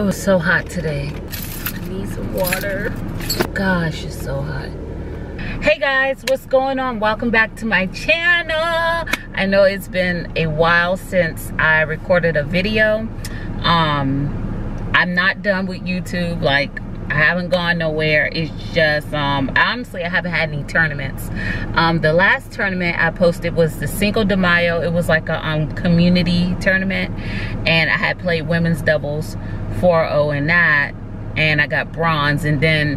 It was so hot today. I need some water. Gosh, it's so hot. Hey guys, what's going on? Welcome back to my channel. I know it's been a while since I recorded a video. I'm not done with YouTube. Like, I haven't gone nowhere. It's just, honestly, I haven't had any tournaments. The last tournament I posted was the Cinco de Mayo. It was like a community tournament, and I had played women's doubles 4-0 in that, and I got bronze. And then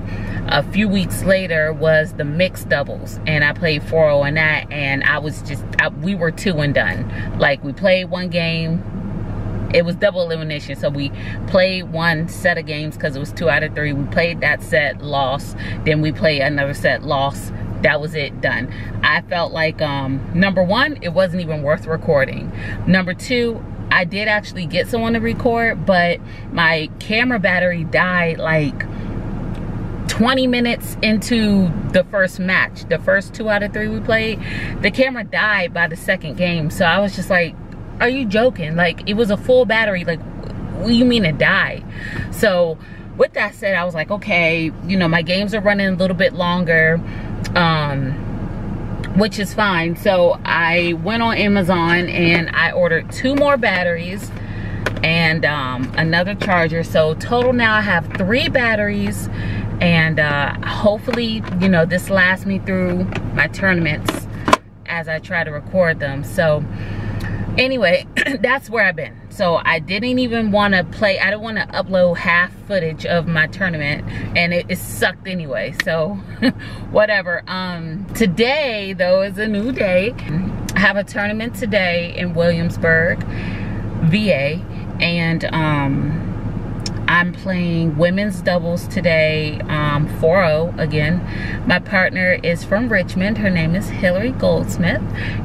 a few weeks later was the mixed doubles, and I played 4-0 in that, and I was just, we were 2 and done. Like, we played one game. It was double elimination, so we played one set of games because it was 2 out of 3. We played that set, lost. Then we played another set, lost. That was it, done. I felt like, number one, it wasn't even worth recording. Number two, I did actually get someone to record, but my camera battery died like 20 minutes into the first match. The first 2 out of 3 we played, the camera died by the second game. So I was just like, are you joking? Like, it was a full battery. Like, what do you mean it died? So with that said, I was like, okay, you know, my games are running a little bit longer, which is fine. So I went on Amazon and I ordered 2 more batteries and another charger. So total now I have 3 batteries, and hopefully, you know, this lasts me through my tournaments as I try to record them. So anyway, that's where I've been. So I didn't even want to play. I don't want to upload half footage of my tournament, and it sucked anyway, so whatever. Today though is a new day. I have a tournament today in Williamsburg, VA, and I'm playing women's doubles today, 4-0 again. My partner is from Richmond. Her name is Hillary Goldsmith,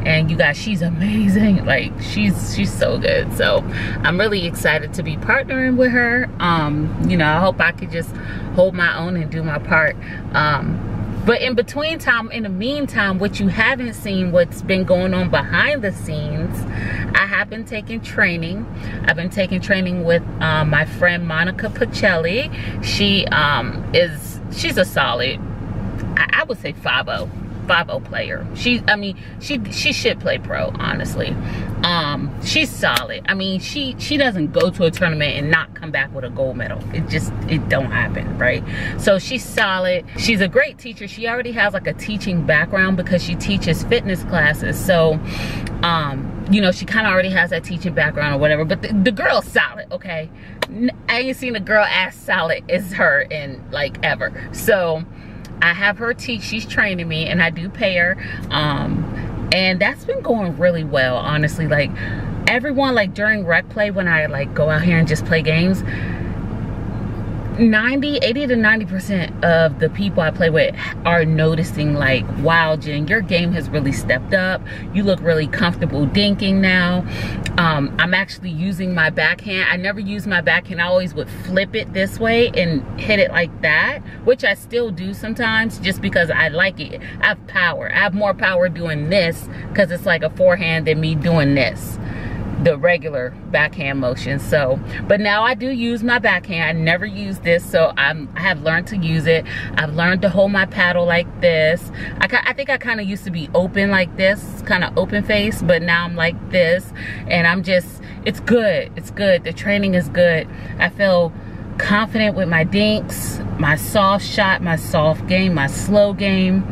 and you guys, she's amazing. Like, she's so good. So I'm really excited to be partnering with her. You know, I hope I could just hold my own and do my part. But in the meantime, what you haven't seen, what's been going on behind the scenes, I have been taking training. I've been taking training with my friend Monica Pacelli. She she's a solid, I would say 5-0 player. She should play pro, honestly. She's solid. I mean, she doesn't go to a tournament and not come back with a gold medal. It don't happen, right? So she's solid. She's a great teacher. She already has like a teaching background because she teaches fitness classes. So you know, she kind of already has that teaching background or whatever, but the girl's solid, okay? I ain't seen a girl as solid as her in like ever. So I have her teach. She's training me, and I do pay her. And that's been going really well, honestly. Like, everyone, like during rec play, when I like go out here and just play games, 80 to 90% of the people I play with are noticing like, wow, Jen, your game has really stepped up. You look really comfortable dinking now. I'm actually using my backhand. I never use my backhand. I always would flip it this way and hit it like that, which I still do sometimes just because I like it. I have power. I have more power doing this because it's like a forehand than me doing this, the regular backhand motion. So, but now I do use my backhand. I never used this, so I have learned to use it. I've learned to hold my paddle like this. I think I kind of used to be open like this, kind of open face, but now I'm like this, and I'm just, it's good. It's good. The training is good. I feel confident with my dinks, my soft shot, my soft game, my slow game.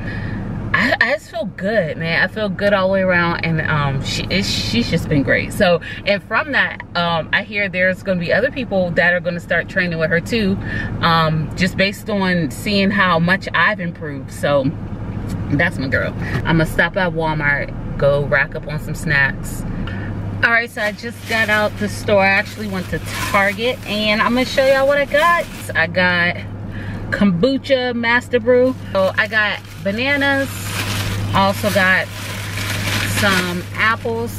I just feel good, man. I feel good all the way around, and she's just been great. So, and from that, I hear there's going to be other people that are going to start training with her too, just based on seeing how much I've improved. So that's my girl. I'm going to stop at Walmart, go rack up on some snacks. All right, so I just got out the store. I actually went to Target, and I'm going to show y'all what I got. I got kombucha master brew. So I got bananas, also got some apples.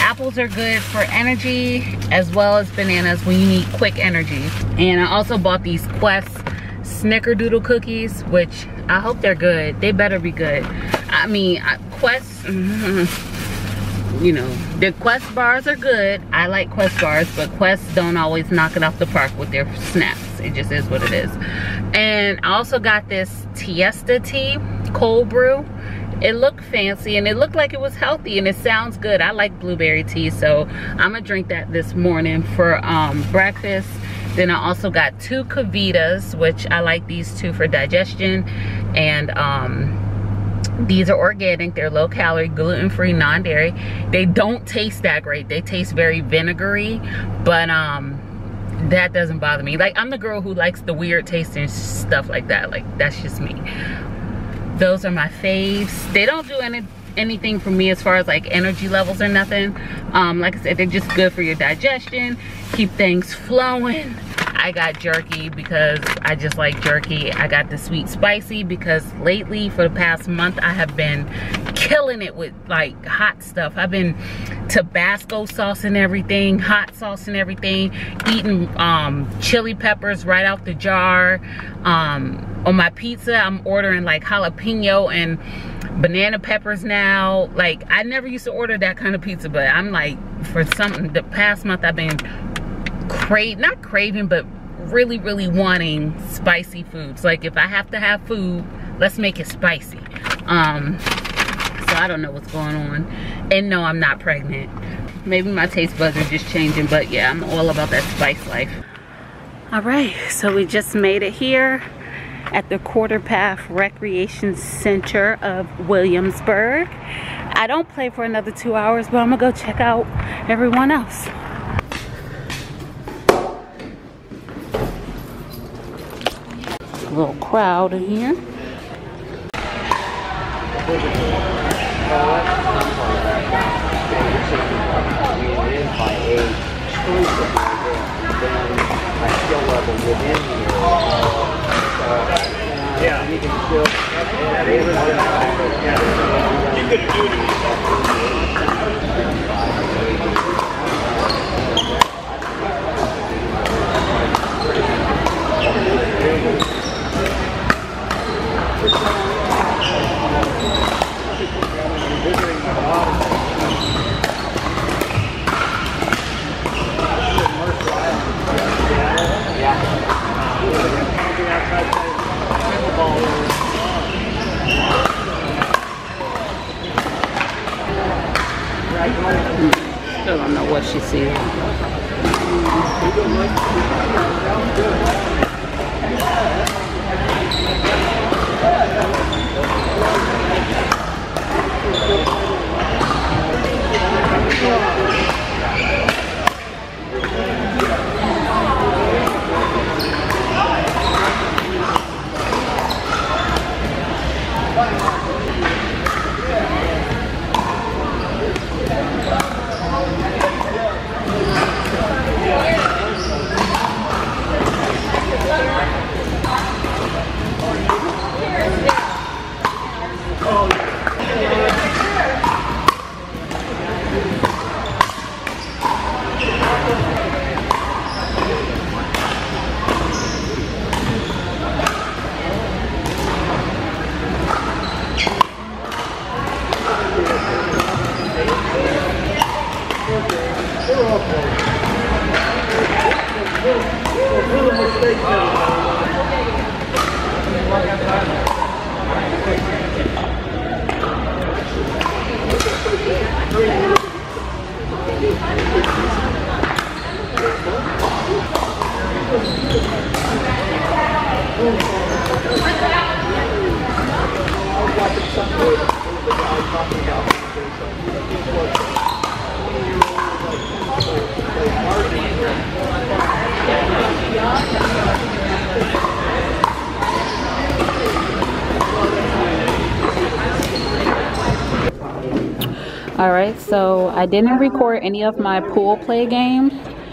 Apples are good for energy, as well as bananas when you need quick energy. And I also bought these Quest snickerdoodle cookies, which I hope they're good. They better be good. I mean, Quest, you know, the Quest bars are good. I like Quest bars, but Quest don't always knock it off the park with their snaps. It just is what it is. And I also got this Tiesta tea, cold brew. It looked fancy and it looked like it was healthy and it sounds good. I like blueberry tea, so I'm gonna drink that this morning for breakfast. Then I also got two Cavitas, which I like these two for digestion. And these are organic, they're low calorie, gluten-free, non-dairy. They don't taste that great. They taste very vinegary, but that doesn't bother me. Like, I'm the girl who likes the weird tasting stuff like that. Like, that's just me. Those are my faves. They don't do anything for me as far as like energy levels or nothing. Like I said, they're just good for your digestion, keep things flowing. I got jerky because I just like jerky. I got the sweet spicy because lately for the past month I have been killing it with like hot stuff. I've been Tabasco sauce and everything, hot sauce and everything, eating chili peppers right out the jar. On my pizza, I'm ordering like jalapeno and banana peppers now. Like, I never used to order that kind of pizza, but I'm like, for something, the past month I've been not craving, but really, really wanting spicy foods. Like, if I have to have food, let's make it spicy. So I don't know what's going on. And no, I'm not pregnant. Maybe my taste buds are just changing, but yeah, I'm all about that spice life. All right, so we just made it here at the Quarterpath Recreation Center of Williamsburg. I don't play for another 2 hours, but I'm gonna go check out everyone else. A little crowd in here. Still don't know what she sees. All right, so I didn't record any of my pool play games.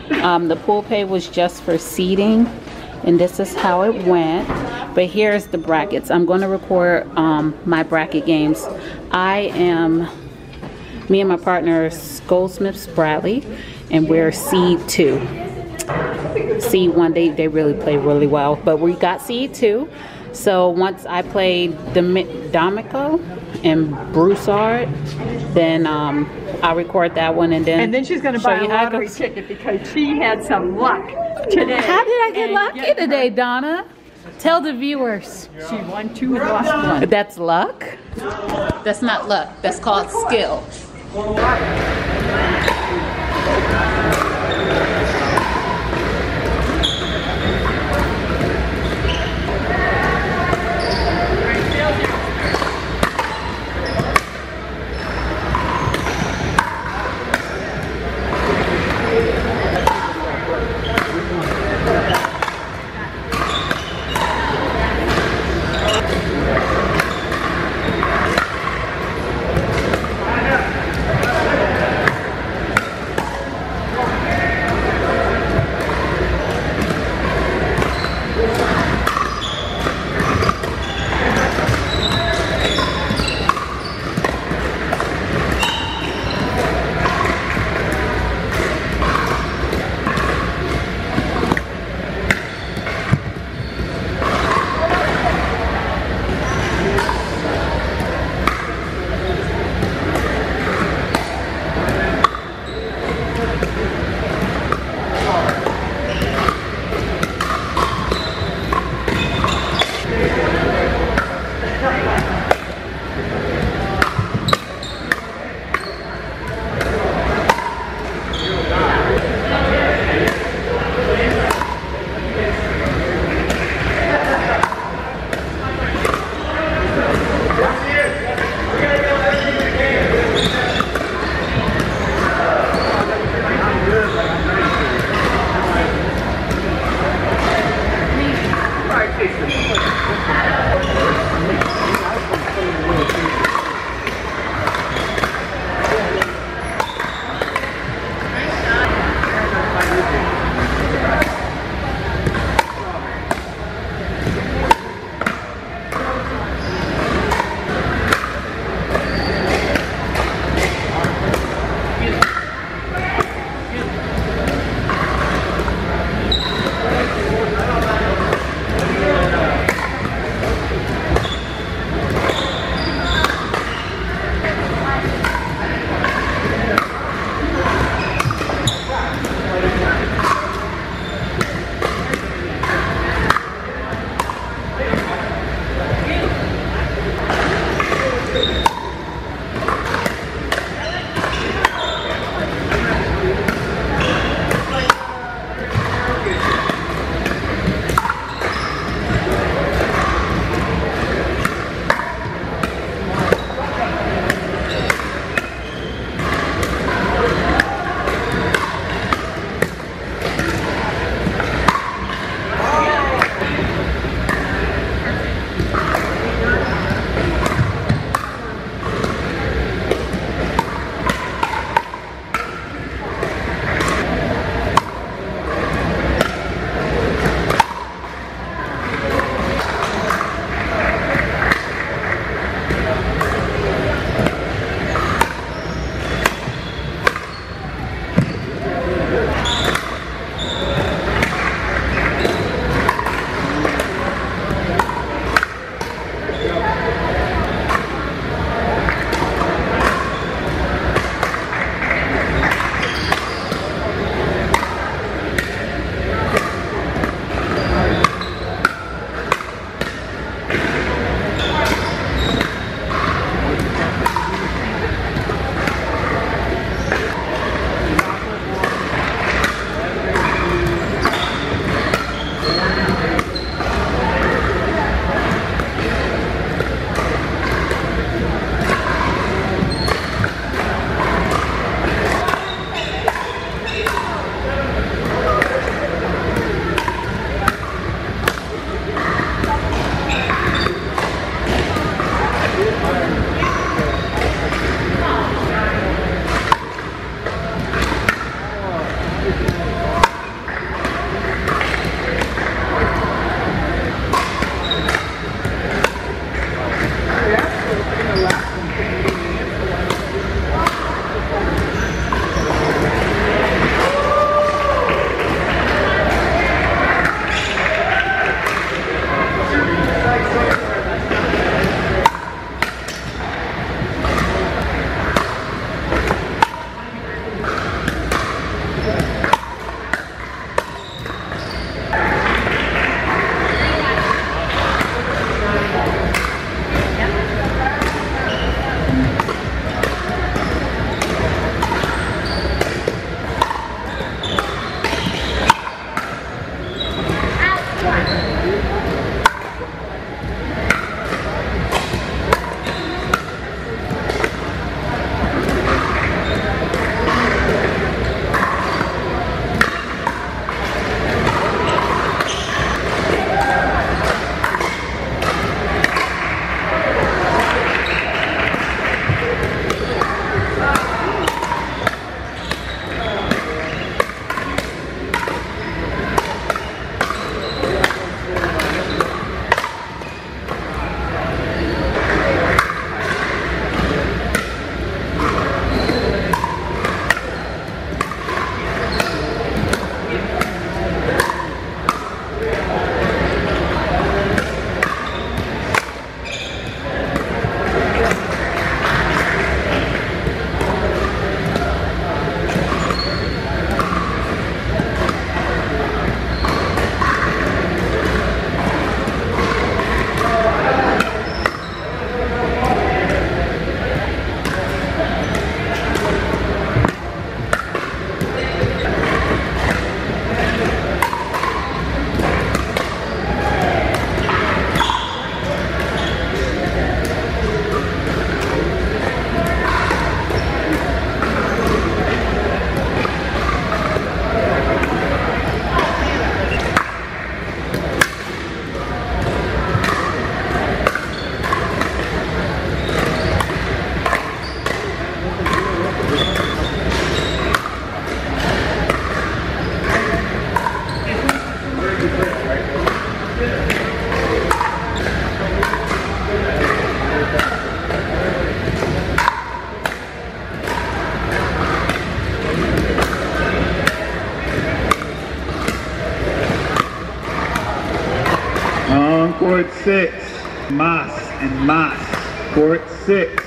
The pool play was just for seeding, and this is how it went. But here's the brackets. I'm going to record my bracket games. Me and my partner is Goldsmiths Bradley, and we're seed 2. Seed 1, they really play really well, but we got seed 2. So once I played Damico and Broussard, then I'll record that one and then. And then she's going to buy a lottery ticket because she had some luck today. How did I get lucky today, Donna? Tell the viewers. She won two and lost one. That's luck? That's not luck. That's called skill. Court 6, Moss and Moss, Court 6.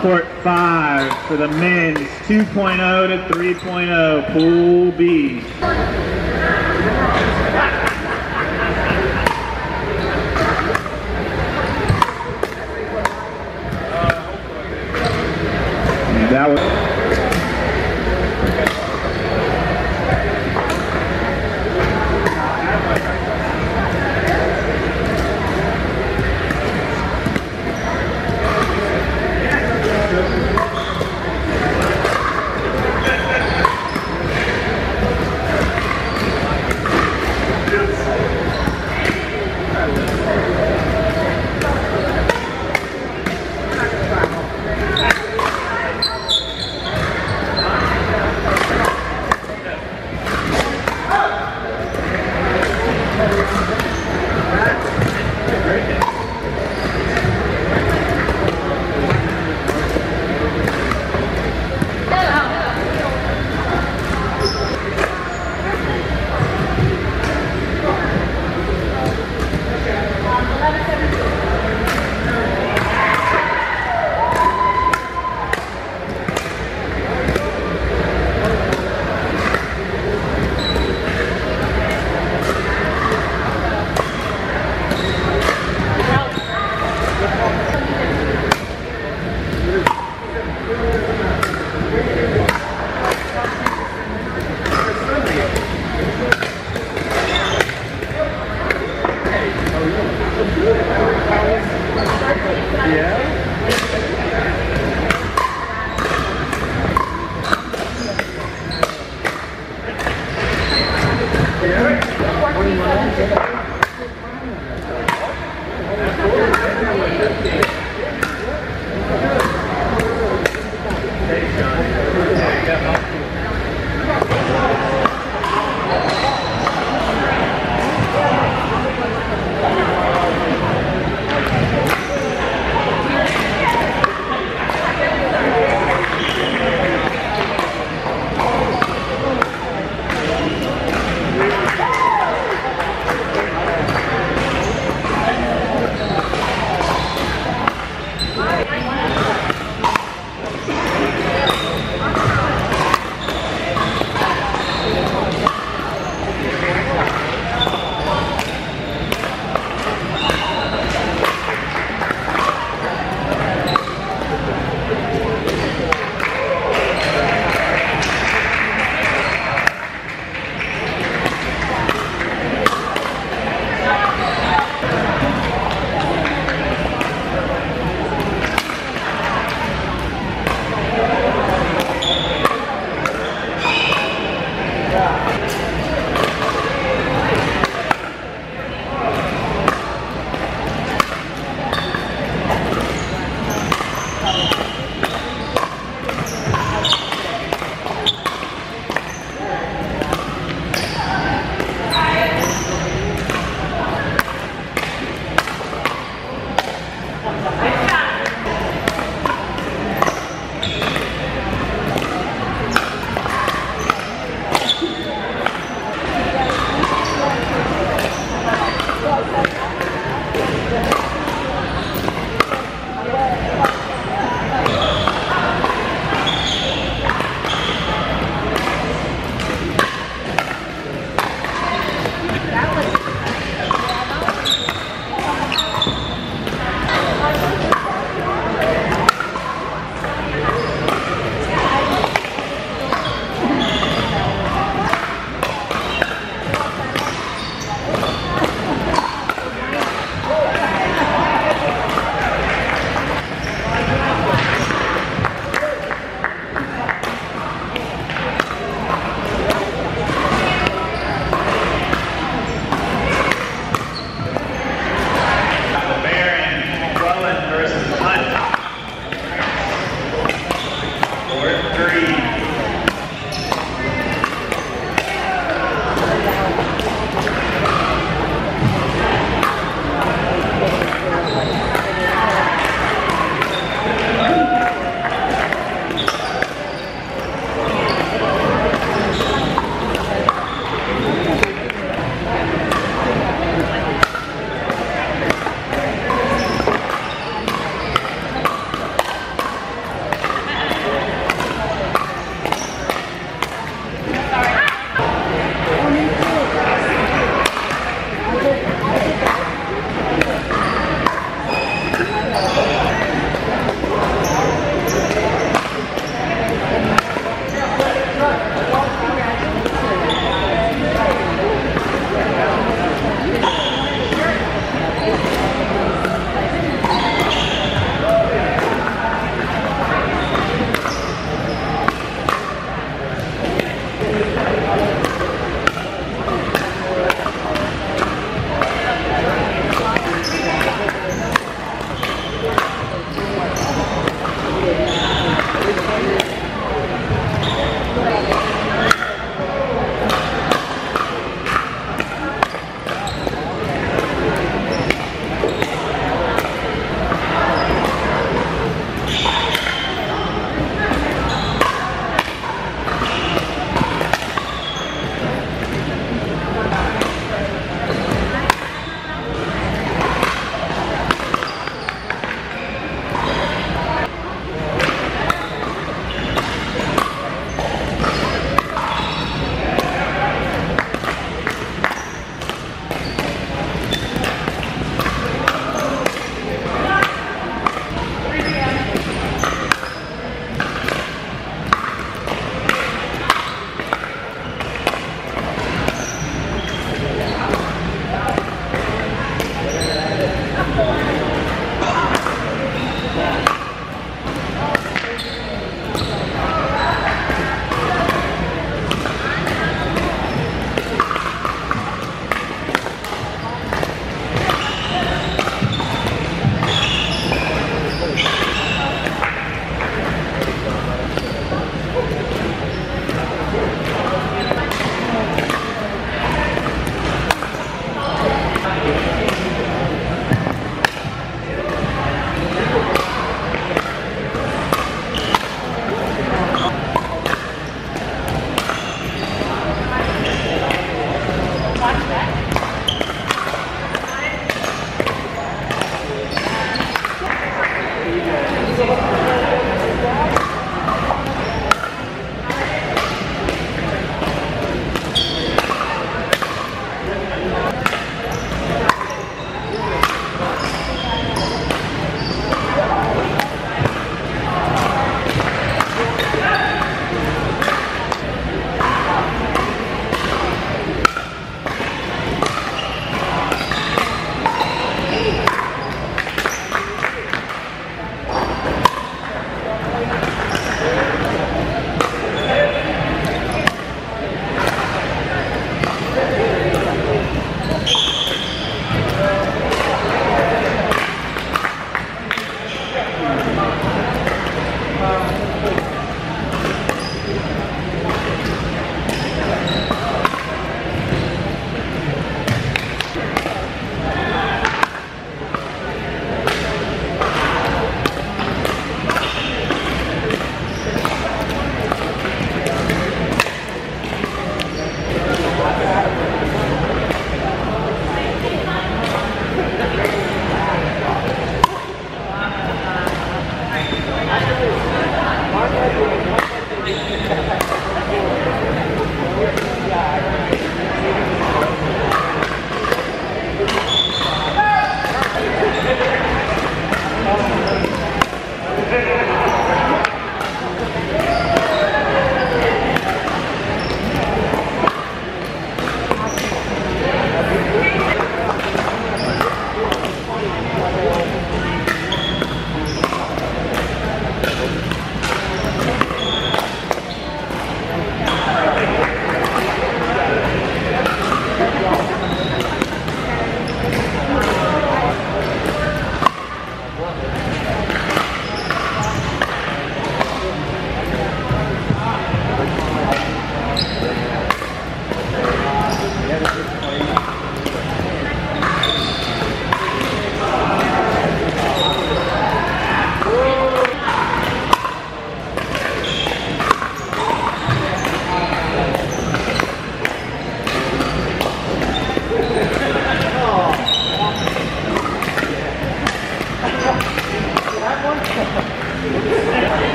Court 5 for the men's 2.0 to 3.0 Pool B. That was.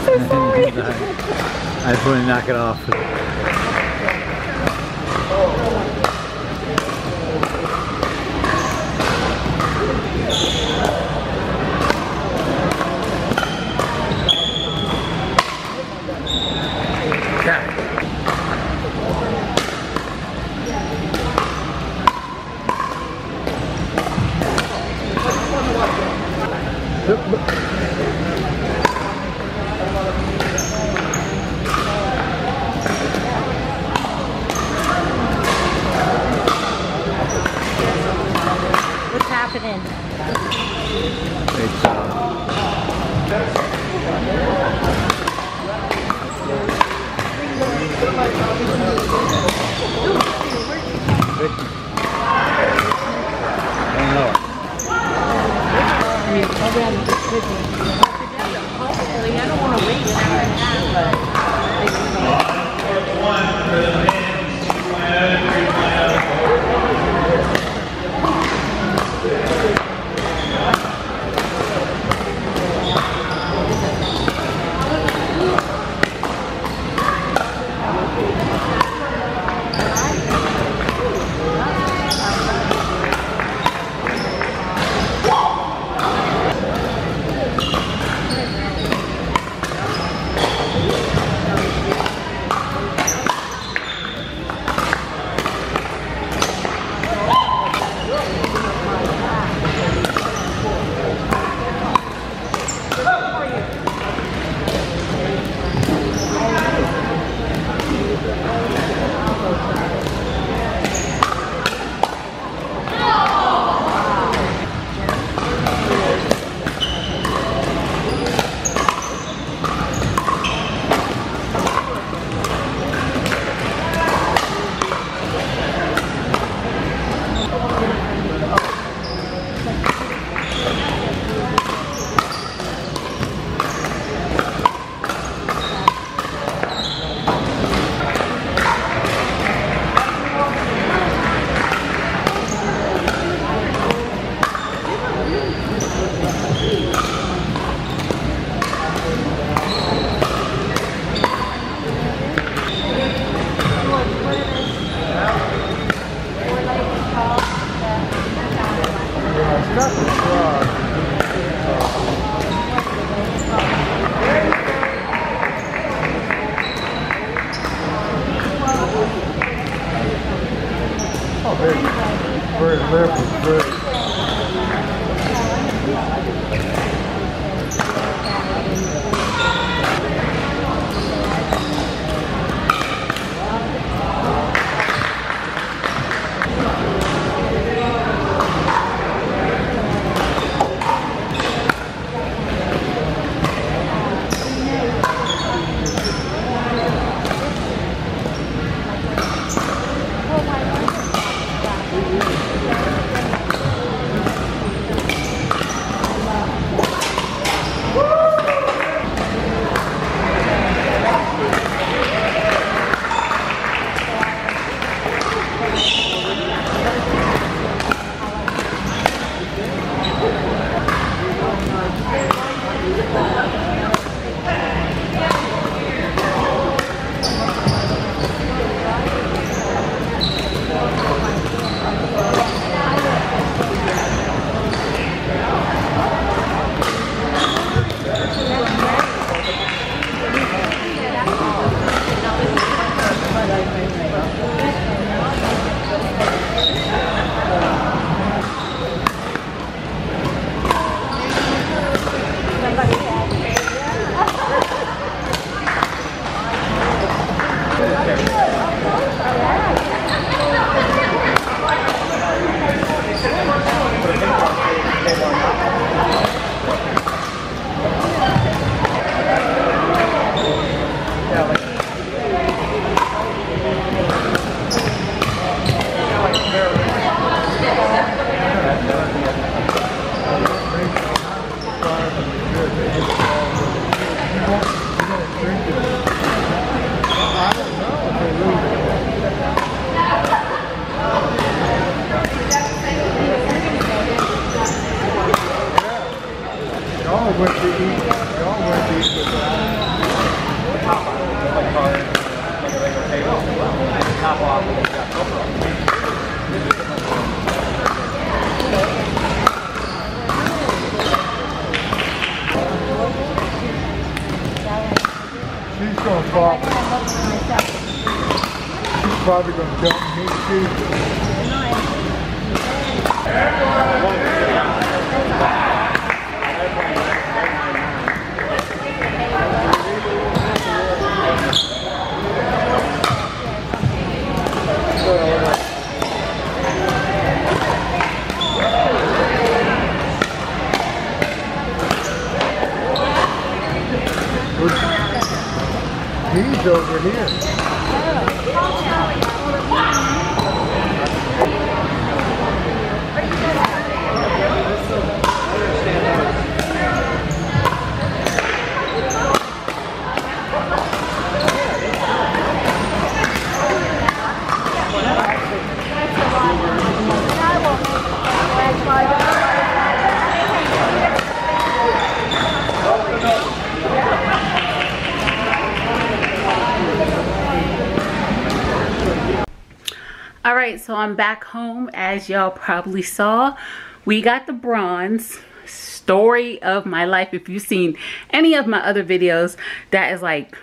I'm so sorry. I just want to knock it off. She's going to fall. She's probably going to jump me too. He's over here. So I'm back home. As y'all probably saw, we got the bronze. Story of my life. If you've seen any of my other videos, that is like,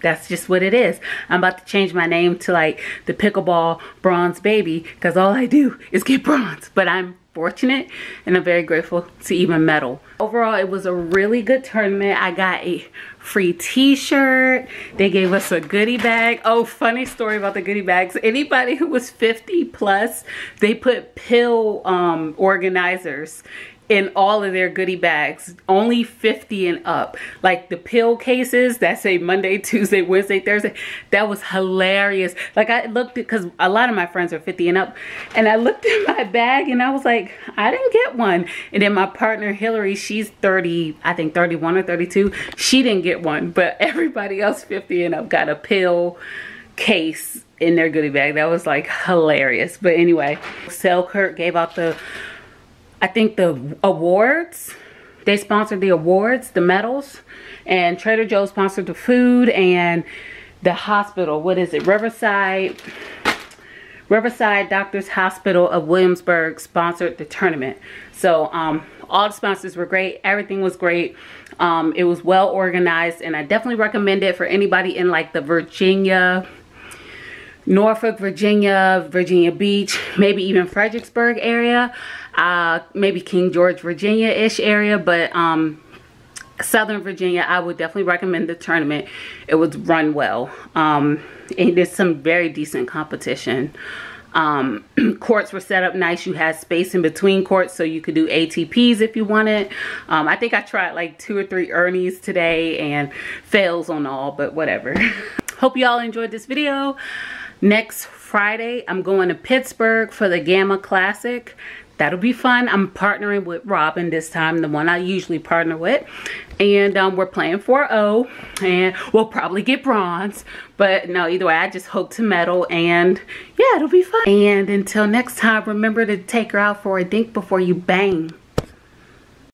that's just what it is. I'm about to change my name to like the pickleball bronze baby, because all I do is get bronze. But I'm fortunate and I'm very grateful to even medal. Overall, it was a really good tournament. I got a free t-shirt. They gave us a goodie bag. Oh, funny story about the goodie bags. Anybody who was 50 plus, they put pill organizers in all of their goodie bags, only 50 and up. Like the pill cases that say Monday, Tuesday, Wednesday, Thursday. That was hilarious. Like I looked, because a lot of my friends are 50 and up, and I looked in my bag and I was like, I didn't get one. And then my partner Hillary, she's 30, I think 31 or 32. She didn't get one, but everybody else 50 and up got a pill case in their goodie bag. That was like hilarious. But anyway, Selkirk gave out the, I think the awards. They sponsored the awards, the medals, and Trader Joe's sponsored the food and the hospital. What is it? Riverside Doctors' Hospital of Williamsburg sponsored the tournament. So all the sponsors were great. Everything was great. It was well organized, and I definitely recommend it for anybody in like the Norfolk, Virginia, Virginia Beach, maybe even Fredericksburg area, maybe King George, Virginia-ish area, but Southern Virginia, I would definitely recommend the tournament. It was run well, and there's some very decent competition. Courts were set up nice. You had space in between courts, so you could do ATPs if you wanted. I think I tried like 2 or 3 Ernies today and fails on all, but whatever. Hope you all enjoyed this video. Next Friday, I'm going to Pittsburgh for the Gamma Classic. That'll be fun. I'm partnering with Robin this time, the one I usually partner with. And we're playing 4-0, and we'll probably get bronze. But no, either way, I just hope to medal, and yeah, it'll be fun. And until next time, remember to take her out for a dink before you bang.